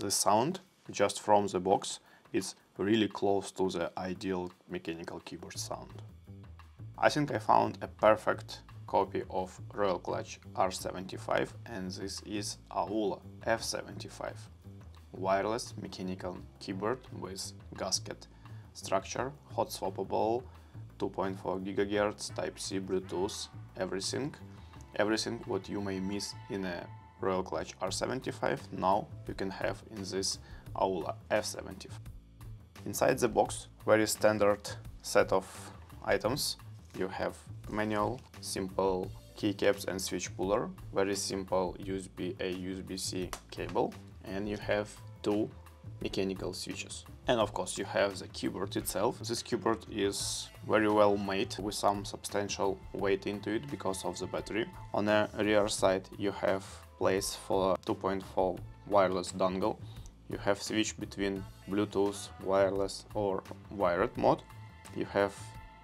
the sound just from the box is really close to the ideal mechanical keyboard sound. I think I found a perfect copy of Royal Kludge R75, and this is Aula F75. Wireless mechanical keyboard with gasket structure, hot swappable, 2.4 GHz, Type-C, Bluetooth, everything what you may miss in a Royal Kludge R75, now you can have in this Aula F75. Inside the box, very standard set of items. You have manual, simple keycaps and switch puller, very simple USB-A, USB-C cable, and you have two mechanical switches. And of course you have the keyboard itself. This keyboard is very well made with some substantial weight into it because of the battery. On the rear side you have place for 2.4 wireless dongle. You have switch between Bluetooth, wireless or wired mode. You have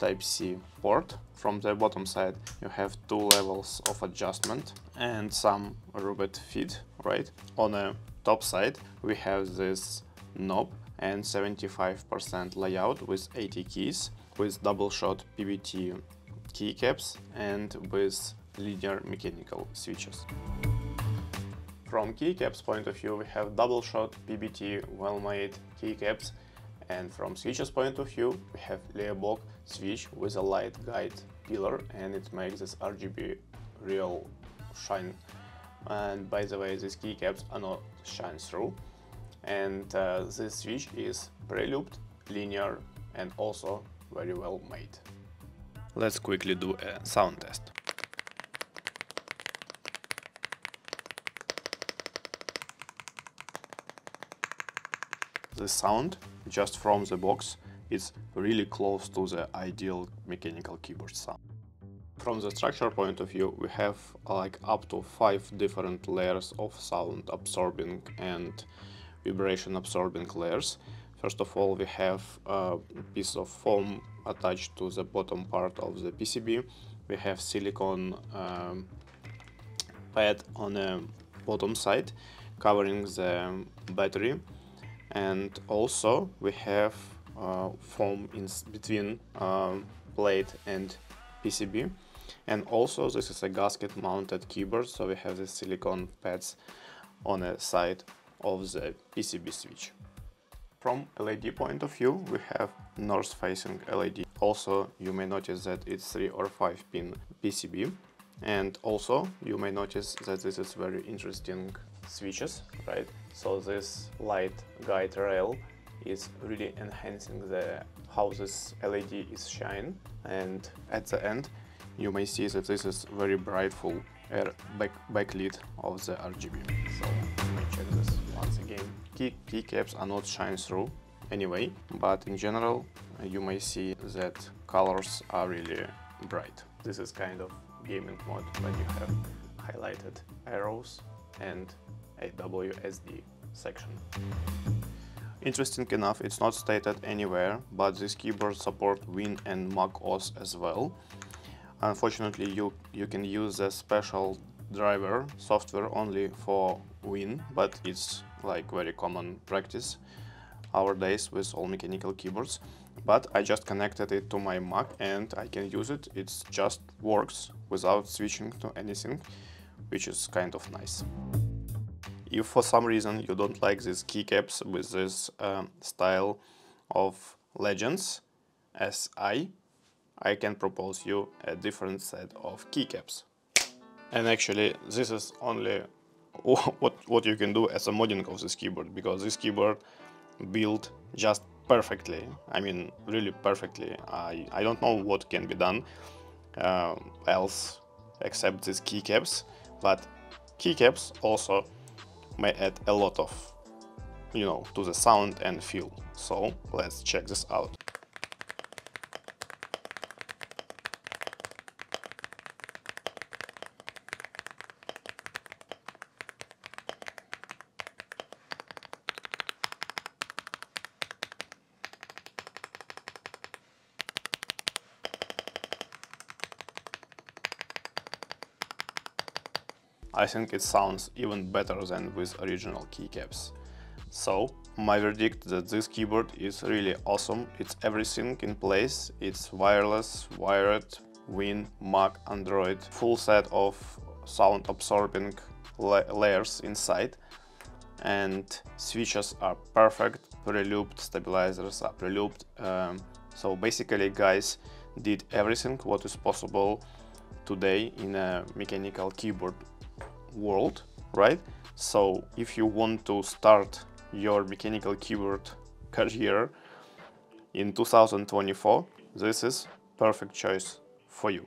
Type-C port. From the bottom side you have two levels of adjustment and some rubber feet, right? On the top side we have this knob and 75% layout with 80 keys, with double shot PVT keycaps and with linear mechanical switches. From keycaps point of view we have double shot PVT well-made keycaps, and from switches point of view we have Leobock switch with a light guide pillar, and it makes this RGB real shine. And by the way, these keycaps are not shine through. And this switch is pre-looped, linear and also very well made. Let's quickly do a sound test. The sound just from the box is really close to the ideal mechanical keyboard sound. From the structure point of view, we have like up to 5 different layers of sound absorbing and vibration absorbing layers. First of all, we have a piece of foam attached to the bottom part of the PCB. We have silicone pad on the bottom side covering the battery, and also we have foam in between plate and PCB, and also this is a gasket mounted keyboard, so we have the silicone pads on the side of the PCB switch. From LED point of view we have north facing LED. Also you may notice that it's 3- or 5-pin PCB, and also you may notice that this is very interesting switches, right? So this light guide rail is really enhancing the how this LED is shine, and at the end you may see that this is very brightful backlit of the RGB. So let me check this once again. Keycaps are not shine through anyway, but in general you may see that colors are really bright. This is kind of gaming mode, but you have highlighted arrows and a WSD section. Interesting enough, it's not stated anywhere, but this keyboard supports Win and Mac OS as well. Unfortunately, you can use a special driver software only for Win, but it's like very common practice nowadays with all mechanical keyboards. But I just connected it to my Mac and I can use it. It just works without switching to anything, which is kind of nice. If for some reason you don't like these keycaps with this style of legends I can propose you a different set of keycaps. And actually this is only what you can do as a modding of this keyboard, because this keyboard built just perfectly, I mean really perfectly. I don't know what can be done else except these keycaps, but keycaps also may add a lot of, you know, to the sound and feel. So let's check this out. I think it sounds even better than with original keycaps. So, my verdict that this keyboard is really awesome, it's everything in place, it's wireless, wired, Win, Mac, Android, full set of sound absorbing layers inside, and switches are perfect, pre-looped, stabilizers are pre-looped, so basically guys did everything what is possible today in a mechanical keyboard world, right? So if you want to start your mechanical keyboard career in 2024, this is perfect choice for you.